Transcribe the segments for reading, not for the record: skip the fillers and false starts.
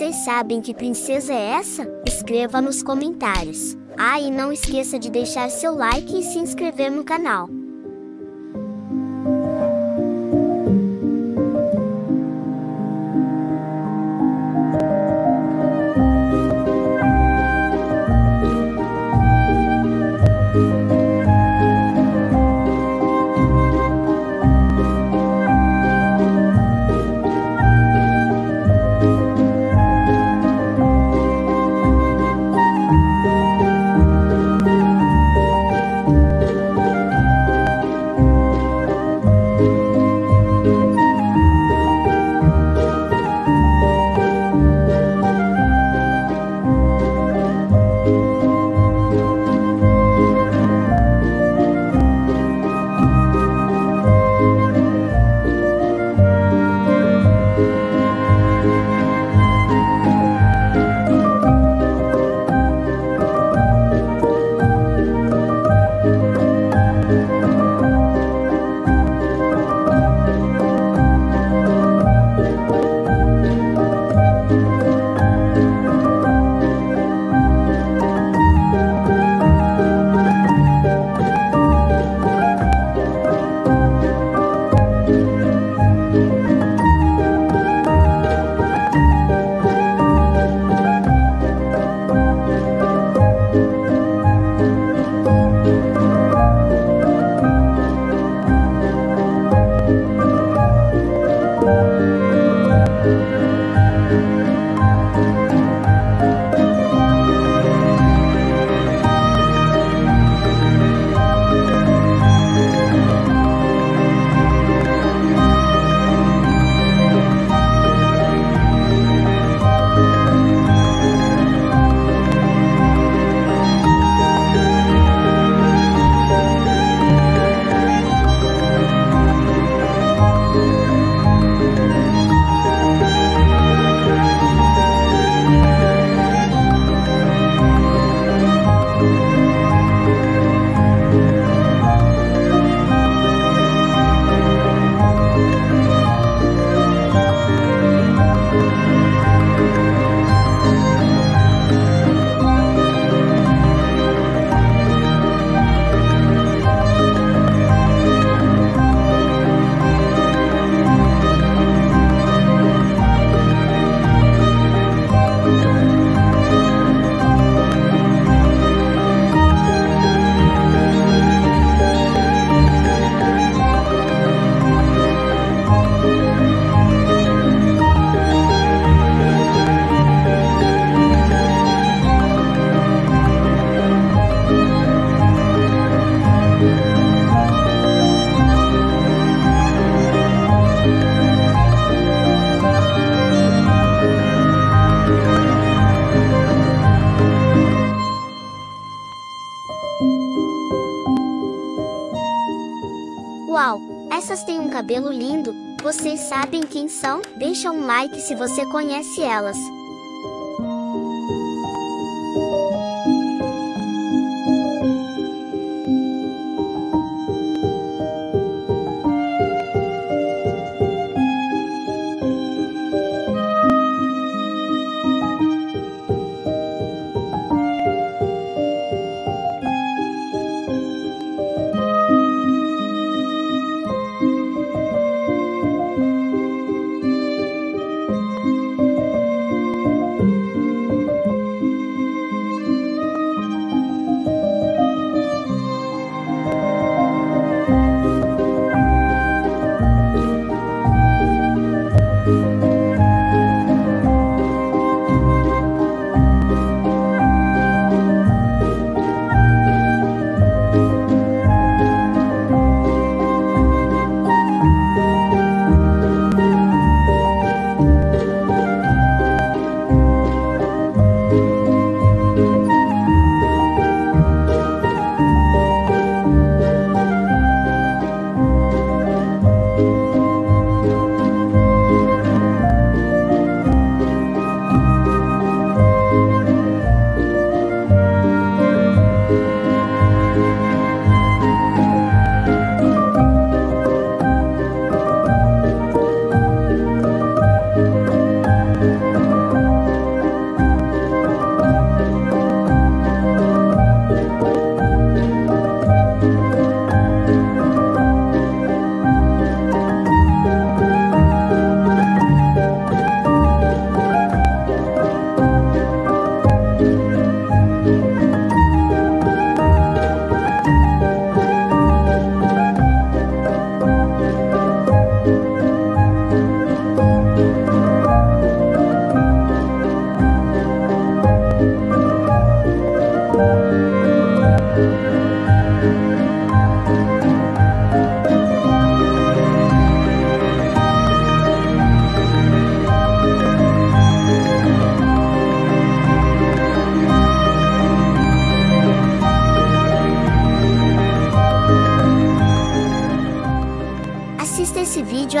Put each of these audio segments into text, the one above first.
vocês sabem que princesa é essa? Escreva nos comentários. Ah, e não esqueça de deixar seu like e se inscrever no canal. Uau, essas têm um cabelo lindo, vocês sabem quem são? Deixa um like se você conhece elas.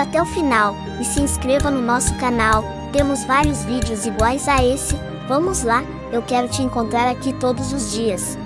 vídeo até o final e se inscreva no nosso canal. Temos vários vídeos iguais a esse. Vamos lá, eu quero te encontrar aqui todos os dias.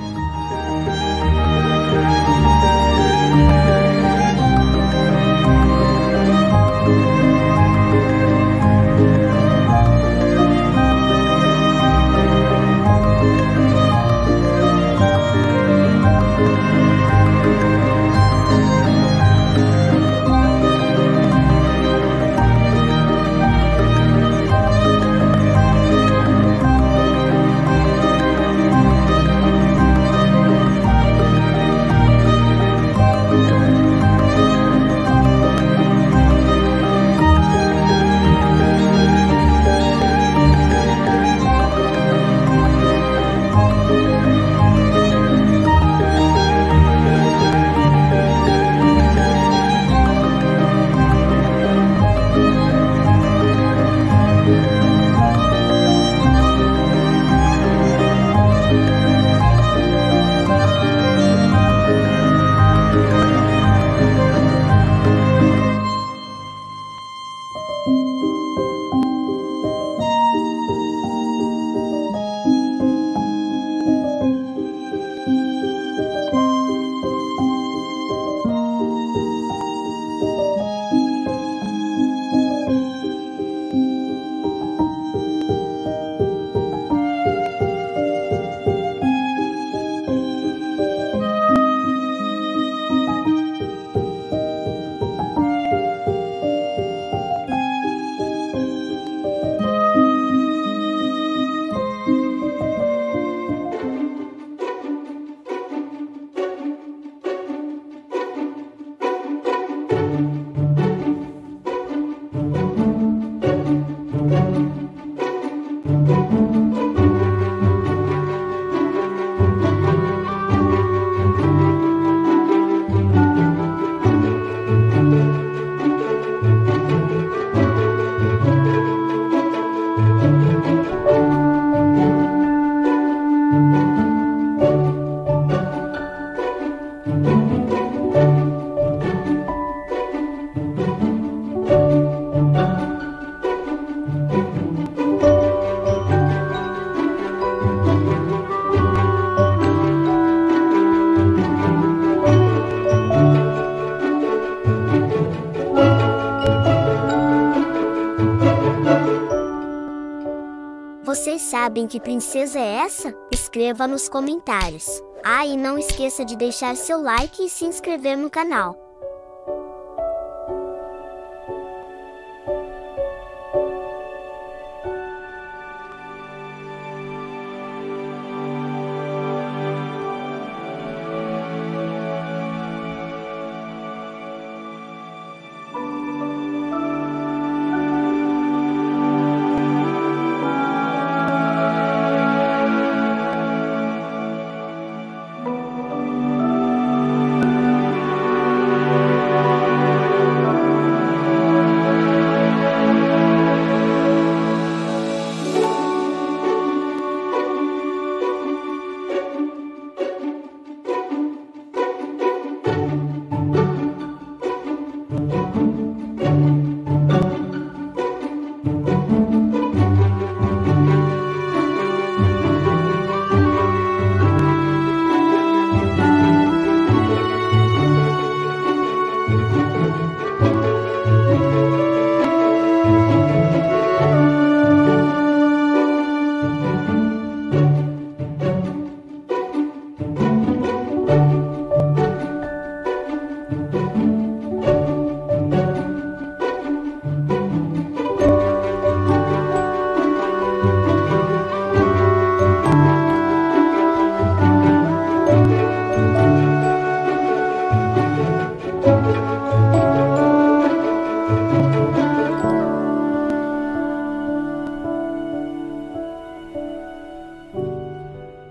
Vocês sabem que princesa é essa? Escreva nos comentários. Ah, e não esqueça de deixar seu like e se inscrever no canal.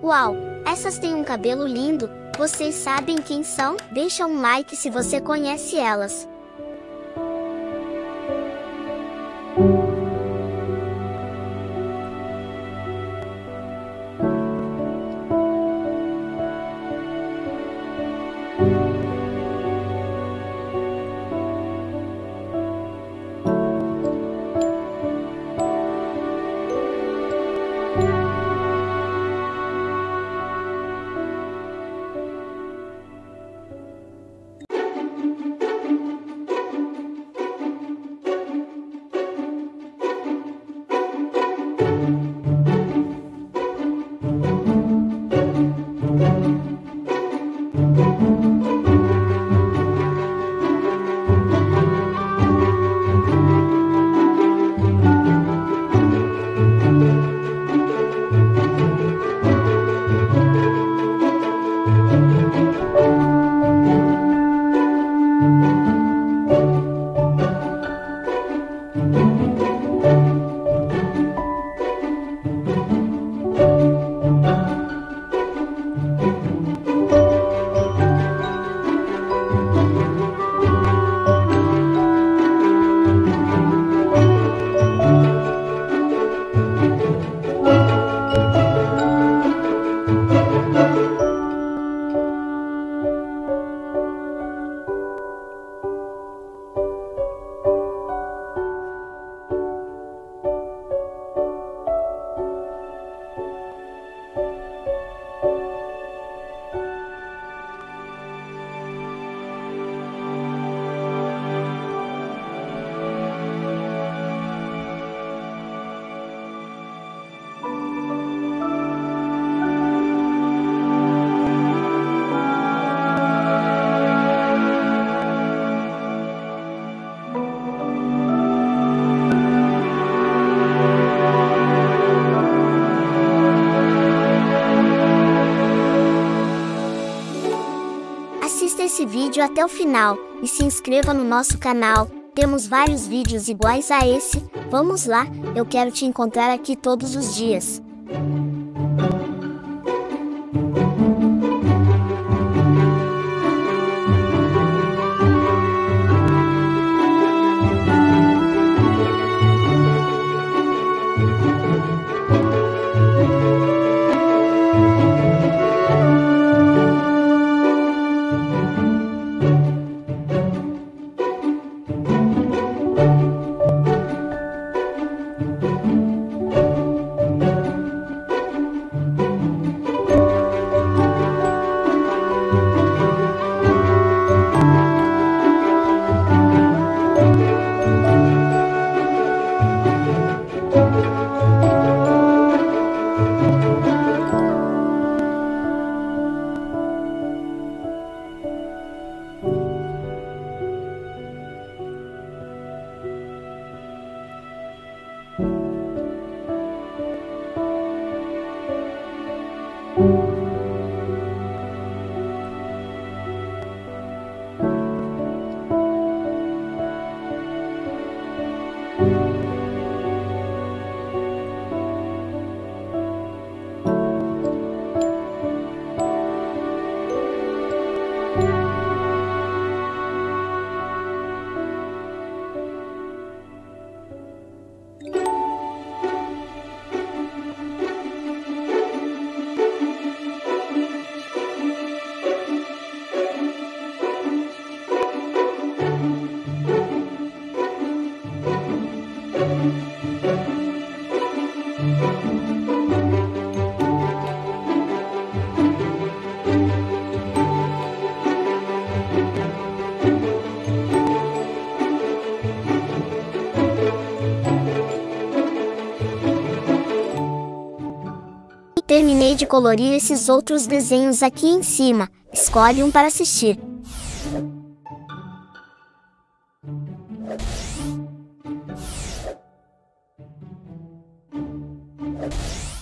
Uau, essas têm um cabelo lindo, vocês sabem quem são? Deixa um like se você conhece elas. esse vídeo até o final e se inscreva no nosso canal. Temos vários vídeos iguais a esse. Vamos lá, eu quero te encontrar aqui todos os dias. Terminei de colorir esses outros desenhos aqui em cima. Escolhe um para assistir.